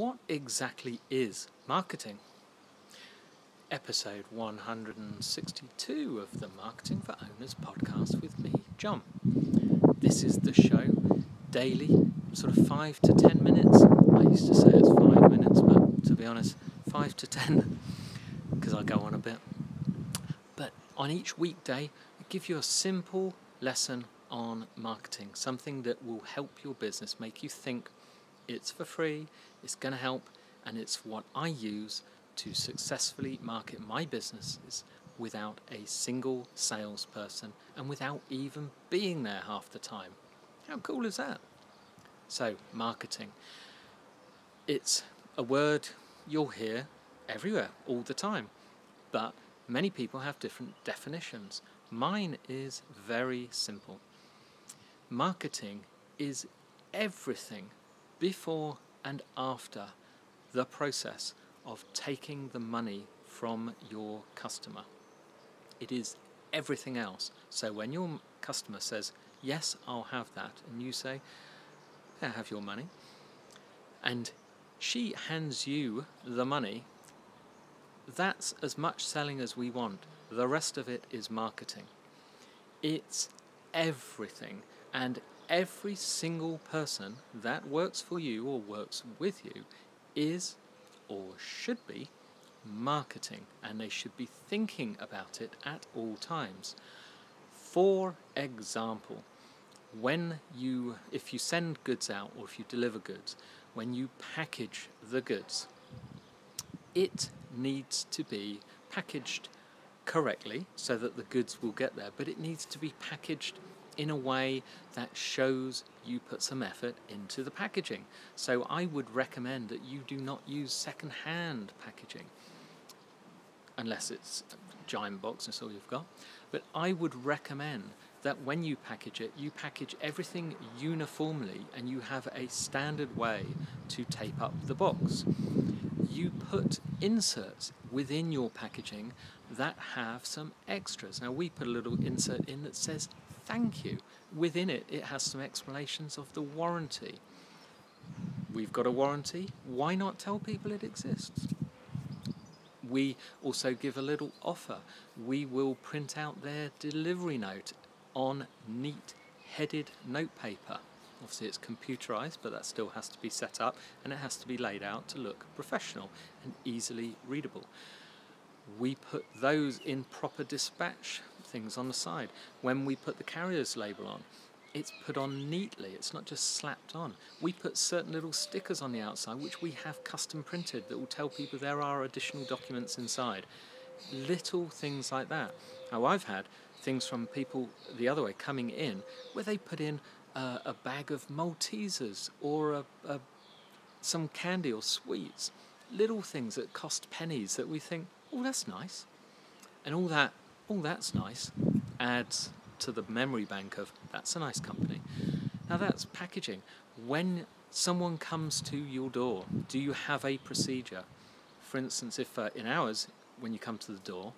What exactly is marketing? Episode 162 of the Marketing for Owners podcast with me, John. This is the show daily, sort of 5 to 10 minutes. I used to say it's 5 minutes, but to be honest, 5 to 10, because I go on a bit. But on each weekday, I give you a simple lesson on marketing, something that will help your business, make you think it's for free, it's going to help, and it's what I use to successfully market my businesses without a single salesperson and without even being there half the time. How cool is that? So, marketing. It's a word you'll hear everywhere, all the time, but many people have different definitions. Mine is very simple. Marketing is everything before and after the process of taking the money from your customer. It is everything else. So when your customer says, yes, I'll have that, and you say, I have your money, and she hands you the money, that's as much selling as we want. The rest of it is marketing. It's everything, and every single person that works for you or works with you is or should be marketing, and they should be thinking about it at all times. For example, if you send goods out or if you deliver goods, when you package the goods, it needs to be packaged correctly so that the goods will get there, but it needs to be packaged in a way that shows you put some effort into the packaging. So I would recommend that you do not use second-hand packaging, unless it's a giant box, that's all you've got. But I would recommend that when you package it, you package everything uniformly and you have a standard way to tape up the box. You put inserts within your packaging that have some extras. Now, we put a little insert in that says thank you. Within it, it has some explanations of the warranty. We've got a warranty. Why not tell people it exists? We also give a little offer. We will print out their delivery note on neat headed notepaper. Obviously it's computerized, but that still has to be set up and it has to be laid out to look professional and easily readable. We put those in proper dispatch things on the side. When we put the carrier's label on, it's put on neatly, it's not just slapped on. We put certain little stickers on the outside which we have custom printed that will tell people there are additional documents inside. Little things like that. Now, I've had things from people the other way coming in where they put in a bag of Maltesers or some candy or sweets, little things that cost pennies that we think, oh, that's nice, and all that's nice adds to the memory bank of that's a nice company. Now, that's packaging. When someone comes to your door, do you have a procedure? For instance, if in ours, when you come to the door,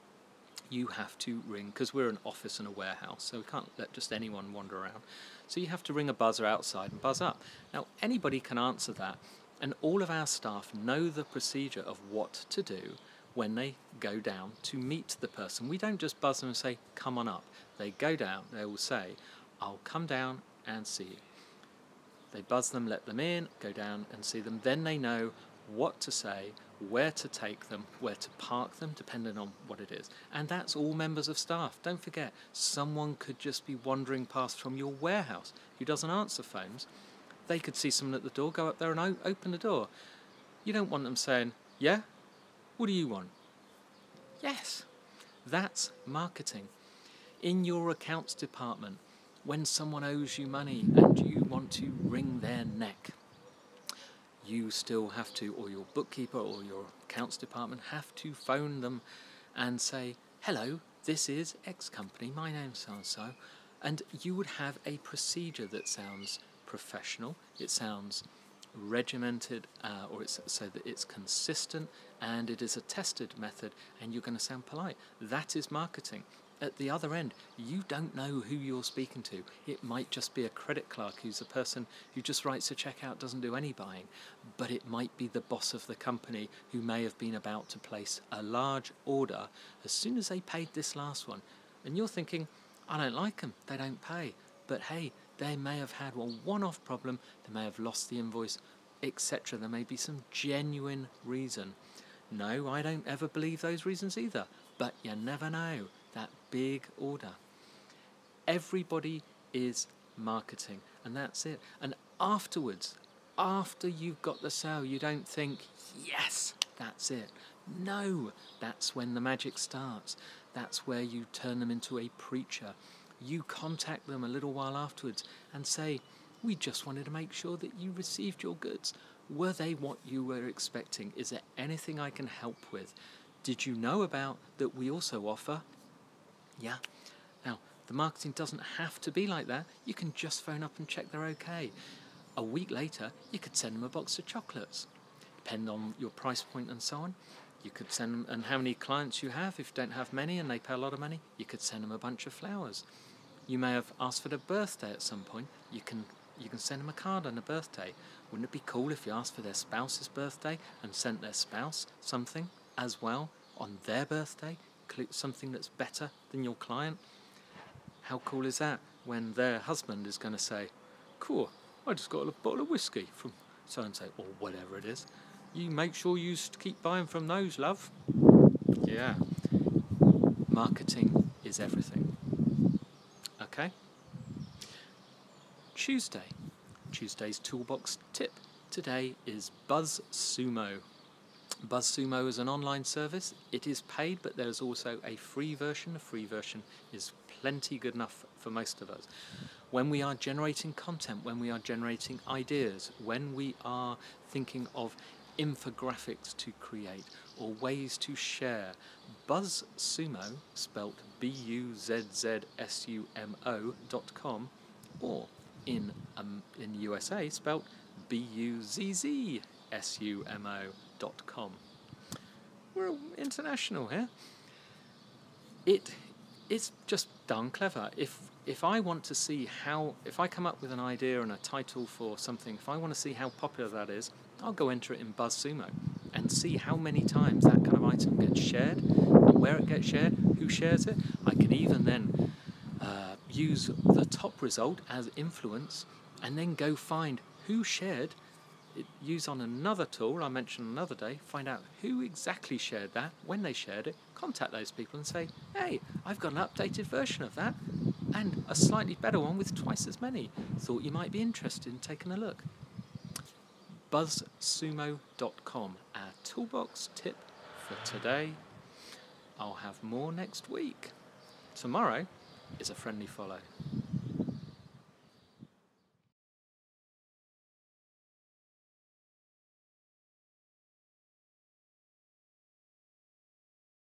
you have to ring, because we're an office and a warehouse, so we can't let just anyone wander around. So you have to ring a buzzer outside and buzz up. Now, anybody can answer that, and all of our staff know the procedure of what to do when they go down to meet the person. We don't just buzz them and say, come on up. They go down, they will say, I'll come down and see you. They buzz them, let them in, go down and see them. Then they know what to say, where to take them, where to park them, depending on what it is. And that's all members of staff. Don't forget, someone could just be wandering past from your warehouse who doesn't answer phones. They could see someone at the door, go up there and open the door. You don't want them saying, yeah, what do you want? Yes. That's marketing. In your accounts department, when someone owes you money and you want to wring their neck, you still have to, or your bookkeeper or your accounts department have to phone them and say, hello, this is X company, my name's so-and-so, and you would have a procedure that sounds professional, it sounds regimented, so that it's consistent and it is a tested method, and you're going to sound polite. That is marketing. at the other end, you don't know who you're speaking to. It might just be a credit clerk who's a person who just writes a checkout, doesn't do any buying, but it might be the boss of the company who may have been about to place a large order as soon as they paid this last one. And you're thinking, I don't like them, they don't pay. But hey, they may have had a one-off problem, they may have lost the invoice, etc. There may be some genuine reason. No, I don't ever believe those reasons either, but you never know. That big order. Everybody is marketing, and that's it. And afterwards, after you've got the sale, you don't think, yes, that's it. No, that's when the magic starts. That's where you turn them into a preacher. You contact them a little while afterwards and say, we just wanted to make sure that you received your goods. Were they what you were expecting? Is there anything I can help with? Did you know about that we also offer? Yeah. Now, the marketing doesn't have to be like that. You can just phone up and check they're okay. A week later, you could send them a box of chocolates. Depending on your price point and so on, you could send them, and how many clients you have. If you don't have many and they pay a lot of money, you could send them a bunch of flowers. You may have asked for their birthday at some point. You can send them a card on a birthday. Wouldn't it be cool if you asked for their spouse's birthday and sent their spouse something as well on their birthday? Something that's better than your client. How cool is that when their husband is going to say, cool, I just got a bottle of whiskey from so-and-so, or whatever it is. You make sure you keep buying from those, love. Yeah. Marketing is everything. Okay? Tuesday. Tuesday's toolbox tip today is BuzzSumo. BuzzSumo is an online service. It is paid, but there is also a free version. A free version is plenty good enough for most of us. When we are generating content, when we are generating ideas, when we are thinking of infographics to create or ways to share, BuzzSumo, spelt BuzzSumo.com, or in USA, spelt BuzzSumo.com. We're international here. It's just darn clever. If I want to see how, if I come up with an idea and a title for something, if I want to see how popular that is, I'll go enter it in BuzzSumo and see how many times that kind of item gets shared and where it gets shared, who shares it. I can even then use the top result as influence and then go find who shared it, use on another tool I mentioned another day, find out who exactly shared that, when they shared it, contact those people and say, hey, I've got an updated version of that and a slightly better one with twice as many. Thought you might be interested in taking a look. BuzzSumo.com, our toolbox tip for today. I'll have more next week. Tomorrow is a friendly follow.